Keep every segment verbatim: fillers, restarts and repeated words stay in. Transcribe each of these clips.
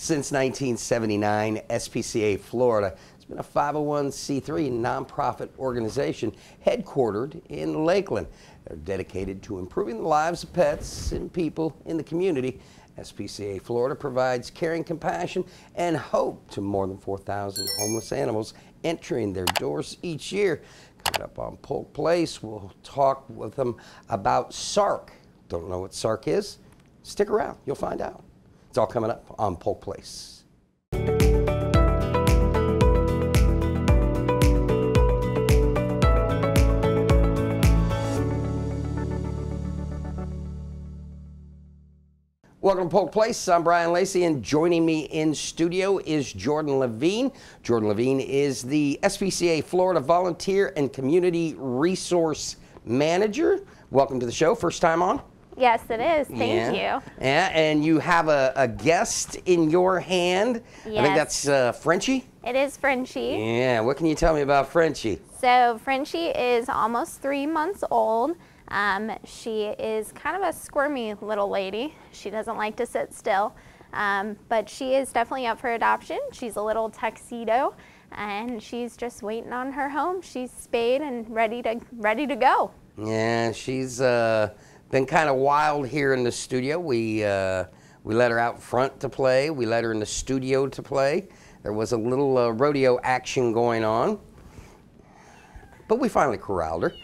Since nineteen seventy-nine, S P C A Florida has been a five oh one c three nonprofit organization headquartered in Lakeland. They're dedicated to improving the lives of pets and people in the community. S P C A Florida provides caring, compassion, and hope to more than four thousand homeless animals entering their doors each year. Coming up on Polk Place, we'll talk with them about SARC. Don't know what SARC is? Stick around, you'll find out. It's all coming up on Polk Place. Welcome to Polk Place. I'm Brian Lacey, and joining me in studio is Jordan Levine. Jordan Levine is the S P C A Florida Volunteer and Community Resource Manager. Welcome to the show. First time on? Yes, it is. Thank yeah. you. Yeah, and you have a, a guest in your hand. Yes. I think that's uh, Frenchie? It is Frenchie. Yeah. What can you tell me about Frenchie? So Frenchie is almost three months old. Um, she is kind of a squirmy little lady. She doesn't like to sit still, um, but she is definitely up for adoption. She's a little tuxedo, and she's just waiting on her home. She's spayed and ready to ready to go. Yeah, she's uh, been kind of wild here in the studio. We uh, we let her out front to play. We let her in the studio to play. There was a little uh, rodeo action going on, but we finally corralled her.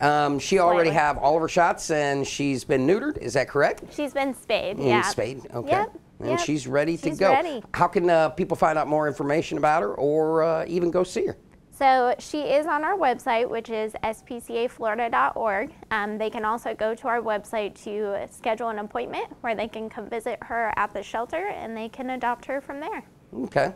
Um, she already have all of her shots, and she's been neutered. Is that correct? She's been spayed. Mm, yeah. Spayed. Okay. Yep, and yep. she's ready to she's go. Ready. How can uh, people find out more information about her, or uh, even go see her? So she is on our website, which is S P C A Florida dot org. Um, they can also go to our website to schedule an appointment where they can come visit her at the shelter, and they can adopt her from there. Okay.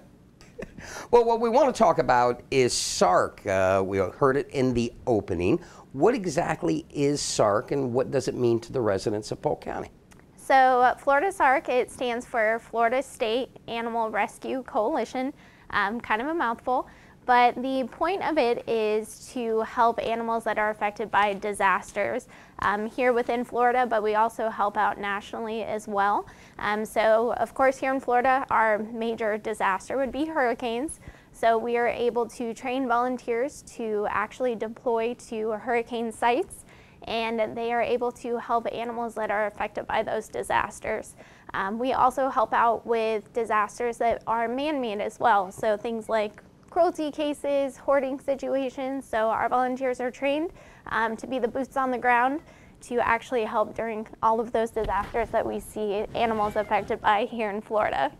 Well, what we want to talk about is SARC. Uh, we heard it in the opening. What exactly is SARC, and what does it mean to the residents of Polk County? So uh, Florida SARC, it stands for Florida State Animal Rescue Coalition, um, kind of a mouthful, but the point of it is to help animals that are affected by disasters um, here within Florida, but we also help out nationally as well. Um, so of course here in Florida, our major disaster would be hurricanes. So we are able to train volunteers to actually deploy to hurricane sites, and they are able to help animals that are affected by those disasters. Um, we also help out with disasters that are man-made as well, so things like cruelty cases, hoarding situations. So our volunteers are trained um, to be the boots on the ground to actually help during all of those disasters that we see animals affected by here in Florida.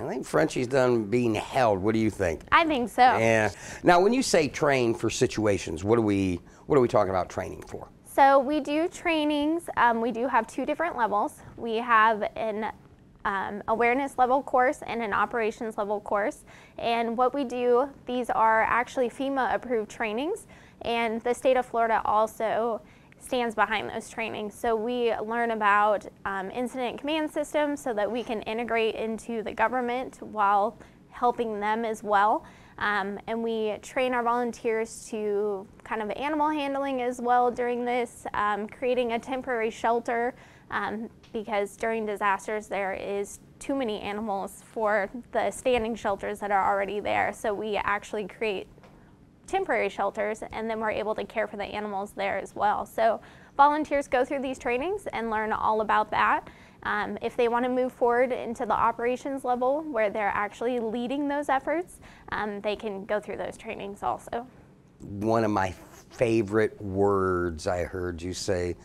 I think Frenchie's done being held. What do you think? I think so. Yeah. Now, when you say train for situations, what are we what are we talking about training for? So we do trainings. Um, we do have two different levels. We have an um, awareness level course and an operations level course. And what we do, these are actually FEMA approved trainings, and the state of Florida also stands behind those trainings. So we learn about um, incident command systems so that we can integrate into the government while helping them as well. Um, and we train our volunteers to kind of animal handling as well during this, um, creating a temporary shelter um, because during disasters there is too many animals for the standing shelters that are already there. So we actually create temporary shelters, and then we're able to care for the animals there as well. So volunteers go through these trainings and learn all about that. Um, if they want to move forward into the operations level where they're actually leading those efforts, um, they can go through those trainings also. One of my favorite words I heard you say,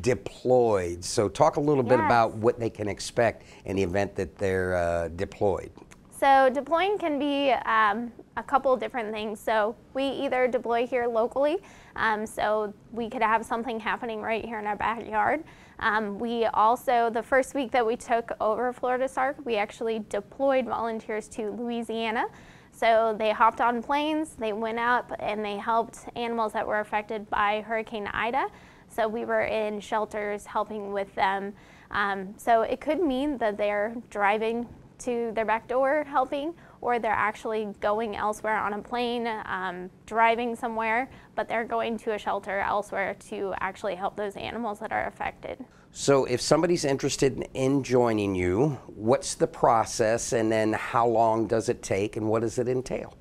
deployed. So talk a little yes. bit about what they can expect in the event that they're uh, deployed. So deploying can be um, a couple different things. So we either deploy here locally, um, so we could have something happening right here in our backyard. Um, we also, the first week that we took over Florida SARC, we actually deployed volunteers to Louisiana. So they hopped on planes, they went up, and they helped animals that were affected by Hurricane Ida. So we were in shelters helping with them. Um, so it could mean that they're driving to their back door helping, or they're actually going elsewhere on a plane, um, driving somewhere, but they're going to a shelter elsewhere to actually help those animals that are affected. So if somebody's interested in joining you, what's the process, and then how long does it take, and what does it entail?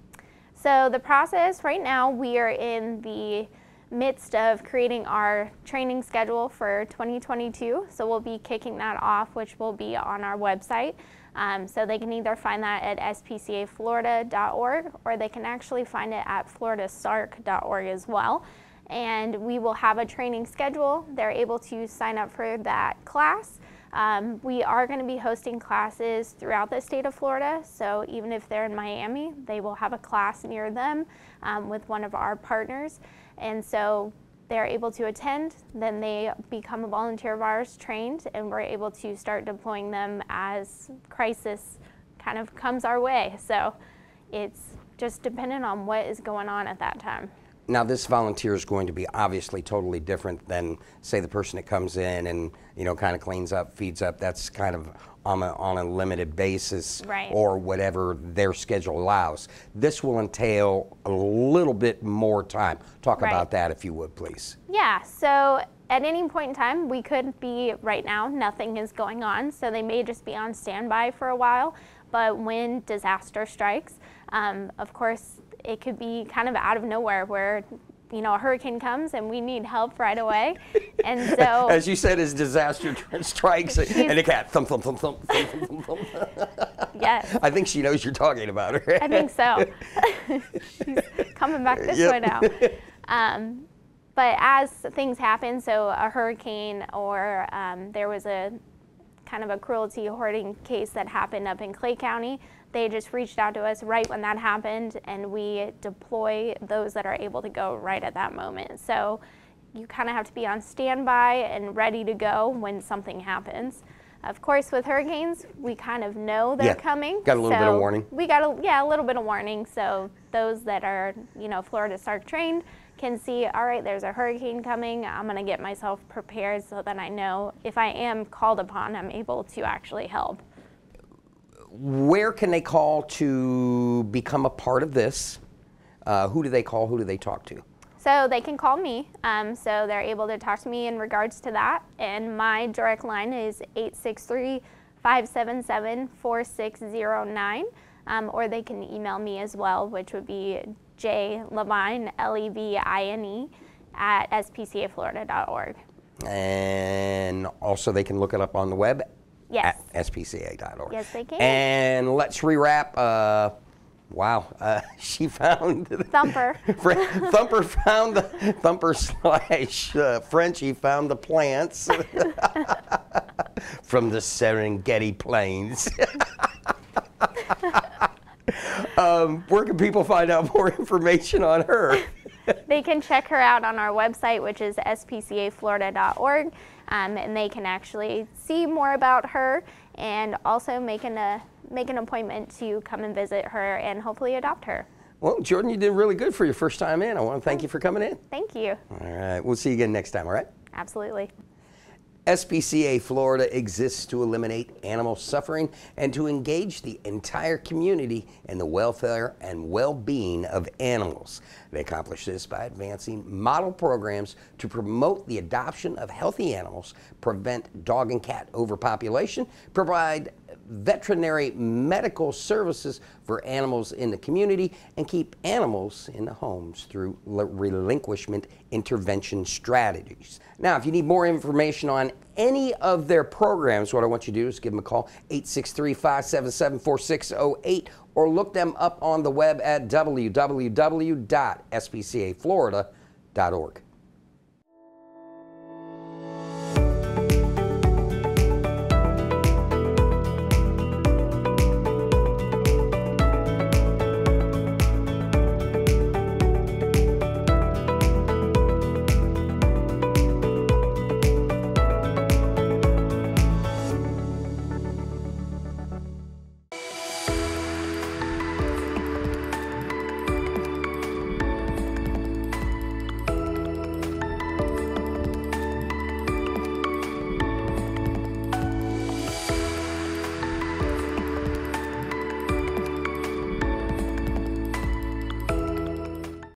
So the process right now, we are in the midst of creating our training schedule for twenty twenty-two. So we'll be kicking that off, which will be on our website. Um, so they can either find that at S P C A Florida dot org, or they can actually find it at Florida S A R C dot org as well. And we will have a training schedule. They're able to sign up for that class. Um, we are going to be hosting classes throughout the state of Florida, so even if they're in Miami, they will have a class near them um, with one of our partners. And so they're able to attend, then they become a volunteer of ours, trained, and we're able to start deploying them as crisis kind of comes our way. So it's just dependent on what is going on at that time. Now, this volunteer is going to be obviously totally different than, say, the person that comes in and, you know, kind of cleans up, feeds up. That's kind of on a, on a limited basis, right, or whatever their schedule allows. This will entail a little bit more time. Talk right. about that, if you would, please. Yeah, so at any point in time, we could be, right now, nothing is going on, so they may just be on standby for a while. But when disaster strikes, um, of course, it could be kind of out of nowhere where, you know, a hurricane comes and we need help right away. And so, as you said, as disaster strikes, and it got thump, thump, thump, thump, thump, thump, thump. Yes. I think she knows you're talking about her. I think so. She's coming back this yep. way now. Um, but as things happen, so a hurricane, or um, there was a kind of a cruelty hoarding case that happened up in Clay County. They just reached out to us right when that happened, and we deploy those that are able to go right at that moment. So you kind of have to be on standby and ready to go when something happens. Of course, with hurricanes, we kind of know they're yeah, coming. Got a little so bit of warning. We got a, yeah, a little bit of warning. So those that are, you know, Florida SARC trained can see, all right, there's a hurricane coming. I'm going to get myself prepared so that I know if I am called upon, I'm able to actually help. Where can they call to become a part of this? Uh, who do they call? Who do they talk to? So they can call me. Um, so they're able to talk to me in regards to that. And my direct line is eight six three, five seven seven, four six zero nine. Um, or they can email me as well, which would be jlevine, L E V I N E, at S P C A Florida dot org. And also they can look it up on the web. Yes. At S P C A dot org. Yes, they can. And let's rewrap. Uh, wow, uh, she found Thumper. Thumper found the Thumper slash uh, Frenchie found the plants from the Serengeti Plains. um, where can people find out more information on her? They can check her out on our website, which is S P C A Florida dot org, um, and they can actually see more about her, and also make an, uh, make an appointment to come and visit her and hopefully adopt her. Well, Jordan, you did really good for your first time in. I want to thank you for coming in. Thank you. All right. We'll see you again next time, all right? Absolutely. S P C A Florida exists to eliminate animal suffering and to engage the entire community in the welfare and well-being of animals. They accomplish this by advancing model programs to promote the adoption of healthy animals, prevent dog and cat overpopulation, provide veterinary medical services for animals in the community, and keep animals in the homes through relinquishment intervention strategies. Now, if you need more information on any of their programs, what I want you to do is give them a call, eight six three, five seven seven, four six zero eight, or look them up on the web at w w w dot S P C A Florida dot org.